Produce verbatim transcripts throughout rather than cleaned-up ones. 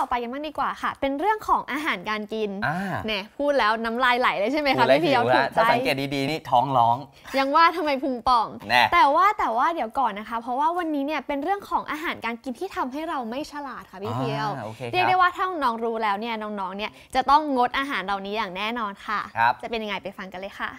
ต่อไปกันบ้างดีกว่าค่ะเป็นเรื่องของอาหารการกินเนี่ยพูดแล้วน้ำลายไหลเลยใช่ไหมคะพี่เพียวถูกใจถ้าสังเกตดีๆนี่ท้องร้องยังว่าทำไมพุงป่องแต่ว่าแต่ว่าเดี๋ยวก่อนนะคะเพราะว่าวันนี้เนี่ยเป็นเรื่องของอาหารการกินที่ทำให้เราไม่ฉลาดค่ะพี่เพียวเรียกได้ว่าถ้าน้องรู้แล้วเนี่ยน้องๆเนี่ยจะต้องงดอาหารเหล่านี้อย่างแน่นอนค่ะจะเป็นยังไงไปฟังกันเลยค่ะ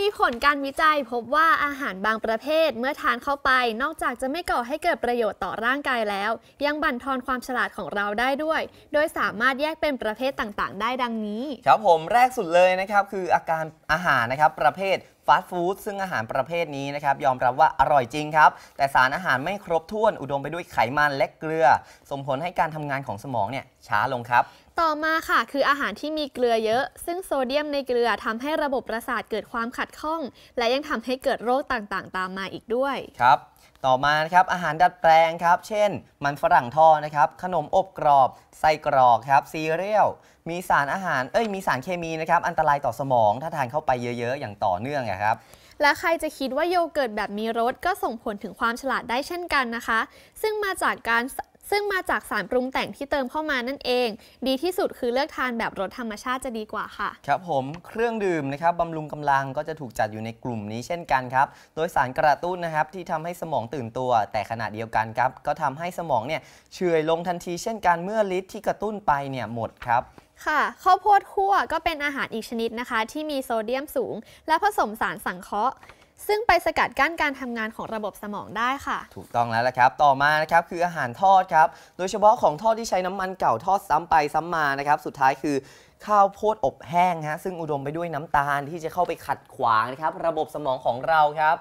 มีผลการวิจัยพบว่าอาหารบางประเภทเมื่อทานเข้าไปนอกจากจะไม่ก่อให้เกิดประโยชน์ต่อร่างกายแล้วยังบั่นทอนความฉลาดของเราได้ด้วยโดยสามารถแยกเป็นประเภทต่างๆได้ดังนี้ครับผมแรกสุดเลยนะครับคืออาการอาหารนะครับประเภทฟาสต์ฟู้ดซึ่งอาหารประเภทนี้นะครับยอมรับว่าอร่อยจริงครับแต่สารอาหารไม่ครบถ้วนอุดมไปด้วยไขมันและเกลือส่งผลให้การทำงานของสมองเนี่ยช้าลงครับต่อมาค่ะคืออาหารที่มีเกลือเยอะซึ่งโซเดียมในเกลือทำให้ระบบประสาทเกิดความขัดข้องและยังทำให้เกิดโรคต่างๆตามมาอีกด้วยครับต่อมาครับอาหารดัดแปลงครับเช่นมันฝรั่งทอดนะครับขนมอบกรอบไส้กรอกครับซีเรียลมีสารอาหารเอ้ยมีสารเคมีนะครับอันตรายต่อสมองถ้าทานเข้าไปเยอะๆอย่างต่อเนื่องครับและใครจะคิดว่าโยเกิร์ตแบบมีรสก็ส่งผลถึงความฉลาดได้เช่นกันนะคะซึ่งมาจากการซึ่งมาจากสารปรุงแต่งที่เติมเข้ามานั่นเองดีที่สุดคือเลือกทานแบบรสธรรมชาติจะดีกว่าค่ะครับผมเครื่องดื่มนะครับบำรุงกำลังก็จะถูกจัดอยู่ในกลุ่มนี้เช่นกันครับโดยสารกระตุ้นนะครับที่ทำให้สมองตื่นตัวแต่ขณะเดียวกันครับก็ทำให้สมองเนี่ยเฉื่อยลงทันทีเช่นกันเมื่อฤทธิ์ที่กระตุ้นไปเนี่ยหมดครับค่ะข้าวโพดคั่วก็เป็นอาหารอีกชนิดนะคะที่มีโซเดียมสูงและผสมสารสังเคราะห์ซึ่งไปสกัดกั้นการทำงานของระบบสมองได้ค่ะถูกต้องแล้วละครับต่อมานะครับคืออาหารทอดครับโดยเฉพาะของทอดที่ใช้น้ำมันเก่าทอดซ้ำไปซ้ำมานะครับสุดท้ายคือข้าวโพดอบแห้งฮะซึ่งอุดมไปด้วยน้ำตาลที่จะเข้าไปขัดขวางนะครับระบบสมองของเราครับ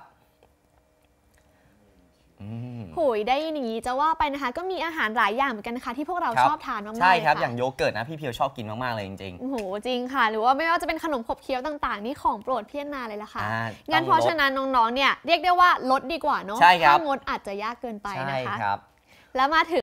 หุยได้อย่างนี้จะว่าไปนะคะก็มีอาหารหลายอย่างเหมือนกันนะคะที่พวกเราชอบทานมากๆใช่ครับอย่างโยเกิร์ตนะพี่เพียวชอบกินมากๆเลยจริงๆโอ้โหจริงค่ะหรือว่าไม่ว่าจะเป็นขนมขบเคี้ยวต่างๆนี่ของโปรดเพี้ยนนาเลยล่ะค่ะงั้นเพราะฉะนั้นน้องๆเนี่ยเรียกได้ว่าลดดีกว่าเนาะถ้างดอาจจะยากเกินไปนะคะแล้วมาถึง